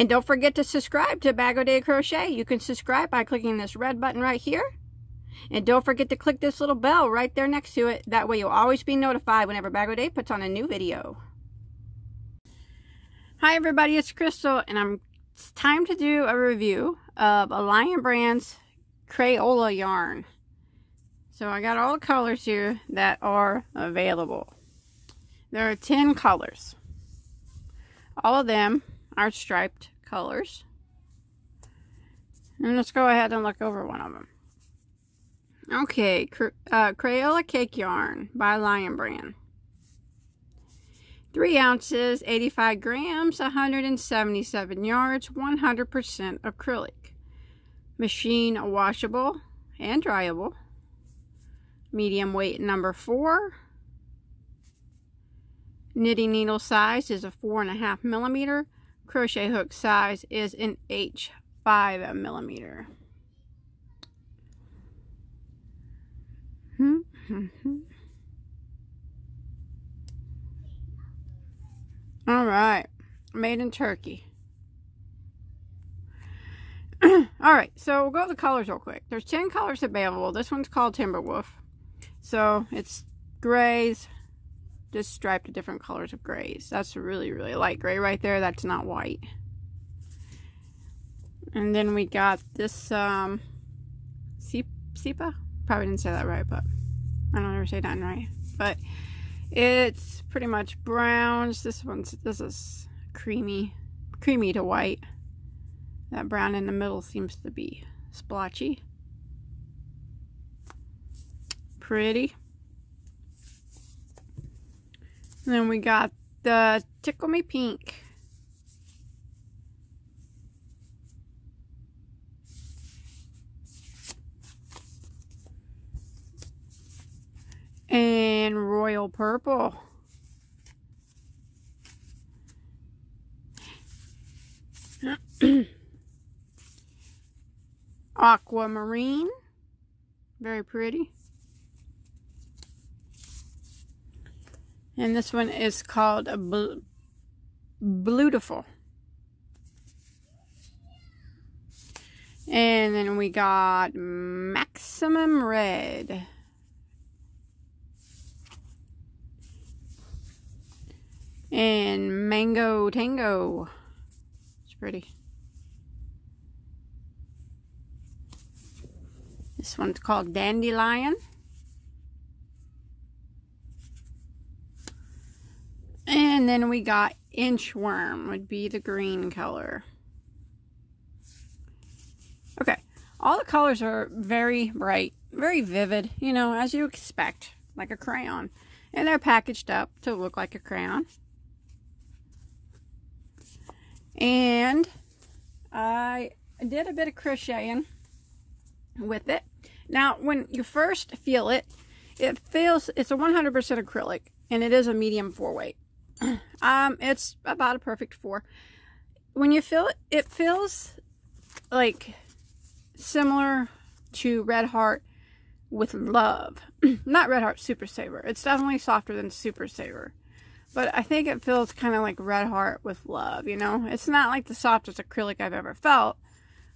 And don't forget to subscribe to Bag-O-Day Crochet. You can subscribe by clicking this red button right here. And don't forget to click this little bell right there next to it. That way you'll always be notified whenever Bag-O-Day puts on a new video. Hi everybody, it's Crystal, and it's time to do a review of a Lion Brand's Crayola yarn. So I got all the colors here that are available. There are 10 colors. All of them are striped colors. And let's go ahead and look over one of them. Okay, Crayola Cake Yarn by Lion Brand. 3 ounces, 85 grams, 177 yards, 100% acrylic. Machine washable and dryable. Medium weight number 4. Knitting needle size is a 4.5 millimeter. Crochet hook size is an H 5 millimeter. All right, made in Turkey. All right, so we'll go over the colors real quick. There's 10 colors available. This one's called Timberwolf. So it's grays, just striped to different colors of grays. That's a really, really light gray right there. That's not white. And then we got this Sipa? Probably didn't say that right, but I don't ever say that right. But it's pretty much browns. This is creamy to white. That brown in the middle seems to be splotchy. Pretty. And then we got the Tickle Me Pink. And Royal Purple. Aquamarine. Very pretty. And this one is called a Blutiful. And then we got Maximum Red. And Mango Tango. It's pretty. This one's called Dandelion. And then we got Inchworm, would be the green color. Okay, all the colors are very bright, very vivid, you know, as you expect, like a crayon. And they're packaged up to look like a crayon. And I did a bit of crocheting with it. Now, when you first feel it, it's a 100% acrylic, and it is a medium 4 weight. It's about a perfect 4. When you feel it, it feels like similar to Red Heart with Love. Not Red Heart Super Saver. It's definitely softer than Super Saver. But I think it feels kind of like Red Heart with Love, you know? It's not like the softest acrylic I've ever felt,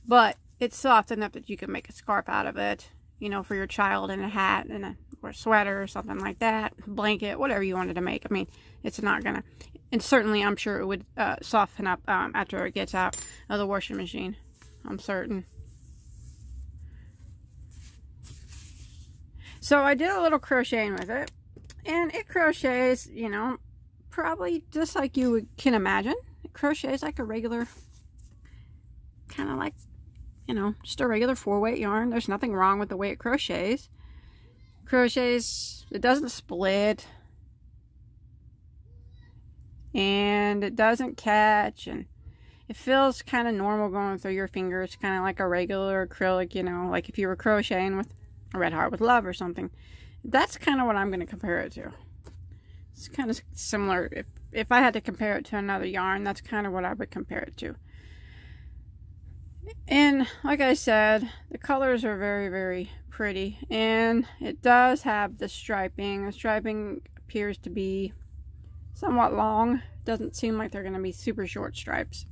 but it's soft enough that you can make a scarf out of it, you know, for your child, and a hat, and or a sweater, or something like that, blanket, whatever you wanted to make. I mean, it's not gonna, and certainly I'm sure it would soften up after it gets out of the washing machine, I'm certain. So I did a little crocheting with it, and it crochets, you know, probably just like you can imagine. It crochets like a regular, kind of like, you know, just a regular 4-weight yarn. There's nothing wrong with the way it crochets. It doesn't split, and it doesn't catch, and it feels kind of normal going through your fingers, kind of like a regular acrylic, you know, like if you were crocheting with a Red Heart with Love or something. That's kind of what I'm going to compare it to. It's kind of similar. If I had to compare it to another yarn, that's kind of what I would compare it to. And like I said, the colors are very, very pretty. And it does have the striping. The striping appears to be somewhat long. Doesn't seem like they're going to be super short stripes.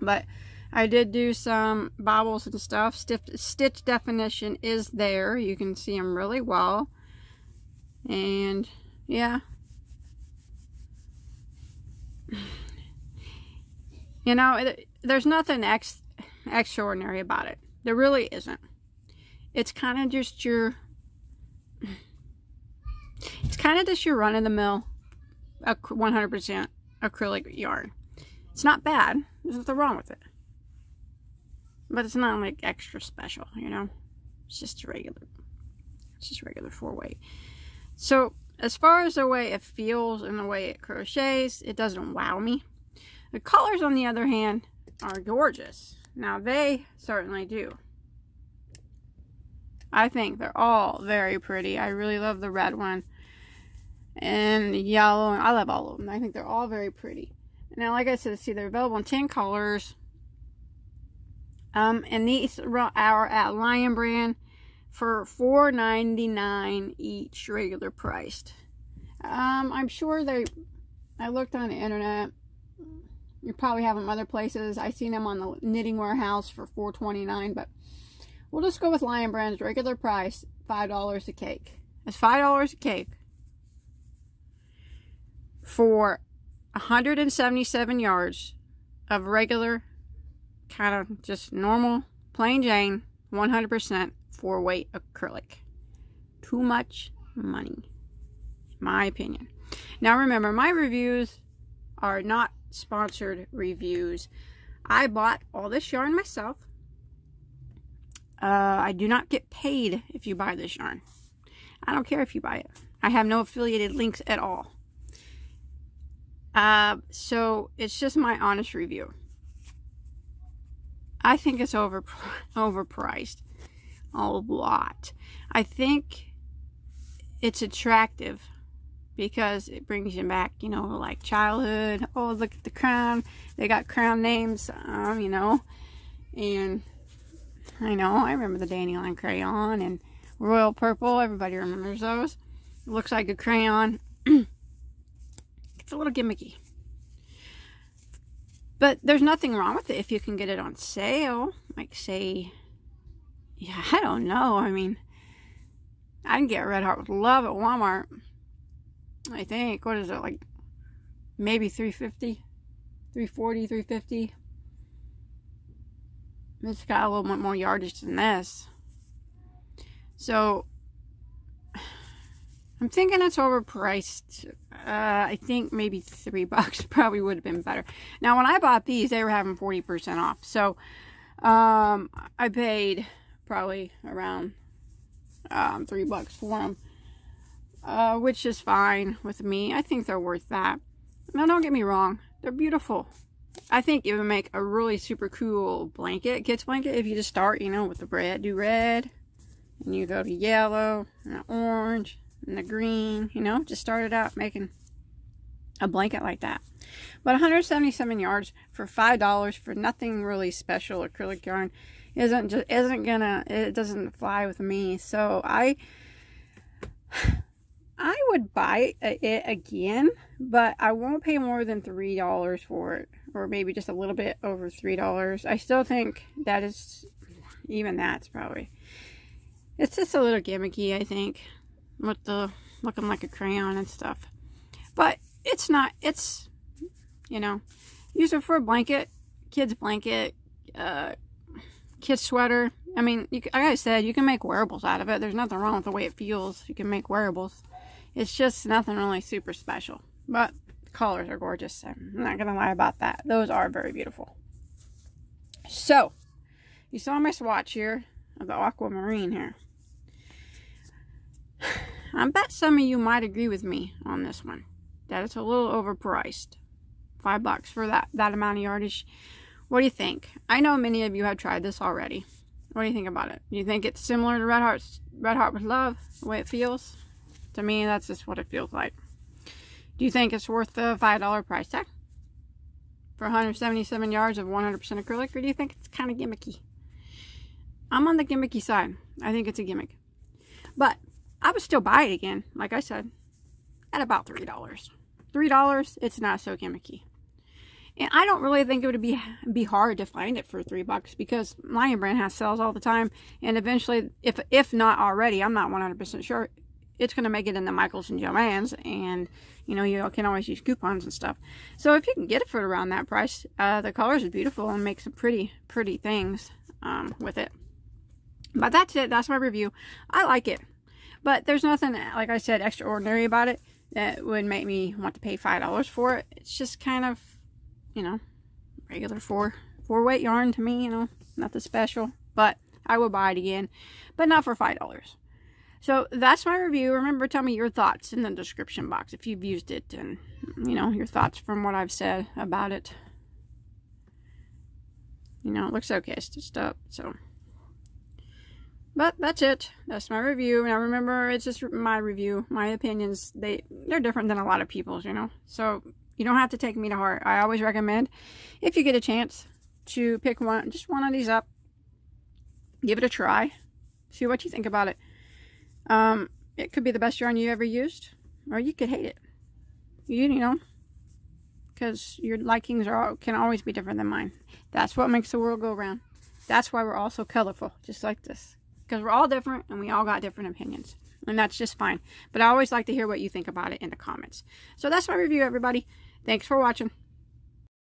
But I did do some bobbles and stuff. Stitch definition is there. You can see them really well. And yeah. You know, there's nothing extraordinary about it. There really isn't. It's kind of just your... It's kind of just your run-of-the-mill 100% acrylic yarn. It's not bad. There's nothing wrong with it. But it's not like extra special, you know? It's just regular 4-weight. So, as far as the way it feels and the way it crochets, it doesn't wow me. The colors, on the other hand, are gorgeous. Now, they certainly do. I think they're all very pretty. I really love the red one and the yellow. I love all of them. I think they're all very pretty. Now, like I said, see, they're available in 10 colors. And these are at Lion Brand for $4.99 each, regular priced. I'm sure they... I looked on the internet. You probably have them other places. I seen them on the Knitting Warehouse for $4.29, but we'll just go with Lion Brand's regular price, $5 a cake. That's $5 a cake for 177 yards of regular, kind of just normal, plain Jane, 100% 4-weight acrylic. Too much money, in my opinion. Now remember, my reviews are not sponsored reviews. I bought all this yarn myself. I do not get paid if you buy this yarn. I don't care if you buy it. I have no affiliated links at all. So it's just my honest review. I think it's overpriced a lot. I think it's attractive because it brings you back, you know, like childhood. Oh, look at the crown. They got crown names, you know, and... I know, I remember the dandelion crayon and royal purple. Everybody remembers those. It looks like a crayon. It's a little gimmicky. But there's nothing wrong with it if you can get it on sale. Like, say, yeah, I don't know. I mean, I can get a Red Heart with love at Walmart. I think, what is it, like maybe $3.50? $3.40, $3.50? It's got a little bit more yardage than this. So, I'm thinking it's overpriced. I think maybe $3 probably would have been better. Now, when I bought these, they were having 40% off. So, I paid probably around $3 for them. Which is fine with me. I think they're worth that. Now, don't get me wrong. They're beautiful. I think it would make a really super cool blanket, kids blanket, if you just start, you know, with the red, do red, and you go to yellow, and the orange, and the green, you know, just start it out making a blanket like that. But 177 yards for $5 for nothing really special acrylic yarn it doesn't fly with me. So I would buy it again, but I won't pay more than $3 for it, or maybe just a little bit over $3. I still think that is, even that's probably, it's just a little gimmicky, I think, with the looking like a crayon and stuff. But it's not, it's, you know, use it for a blanket, kids blanket, kids sweater. I mean, like I said, you can make wearables out of it. There's nothing wrong with the way it feels. You can make wearables. It's just nothing really super special. But the colors are gorgeous. I'm not going to lie about that. Those are very beautiful. So, you saw my swatch here of the aquamarine here. I bet some of you might agree with me on this one. That it's a little overpriced. $5 for that amount of yardage. What do you think? I know many of you have tried this already. What do you think about it? Do you think it's similar to Red Heart with Love, the way it feels? To me, that's just what it feels like. Do you think it's worth the $5 price tag for 177 yards of 100% acrylic, or do you think it's kind of gimmicky? I'm on the gimmicky side. I think it's a gimmick. But I would still buy it again, like I said, at about $3. $3, it's not so gimmicky. And I don't really think it would be hard to find it for $3 because Lion Brand has sales all the time. And eventually, if not already, I'm not 100% sure, it's going to make it into Michaels and Joann's. And, you know, you can always use coupons and stuff. So if you can get it for around that price, the colors are beautiful and make some pretty things with it. But that's it. That's my review. I like it. But there's nothing, like I said, extraordinary about it that would make me want to pay $5 for it. It's just kind of, you know, regular four weight yarn to me, you know, nothing special. But I would buy it again, but not for $5. So that's my review. Remember, tell me your thoughts in the description box if you've used it and, you know, your thoughts from what I've said about it. You know, it looks okay. It's stitched up, so... But that's it. That's my review. Now remember, it's just my review. My opinions, they're different than a lot of people's, you know. So you don't have to take me to heart. I always recommend, if you get a chance, to pick one, just one of these up. Give it a try. See what you think about it. It could be the best yarn you ever used, or you could hate it. You know, because your likings can always be different than mine. That's what makes the world go round. That's why we're all so colorful, just like this. Because we're all different and we all got different opinions, and that's just fine. But I always like to hear what you think about it in the comments. So that's my review, everybody. Thanks for watching.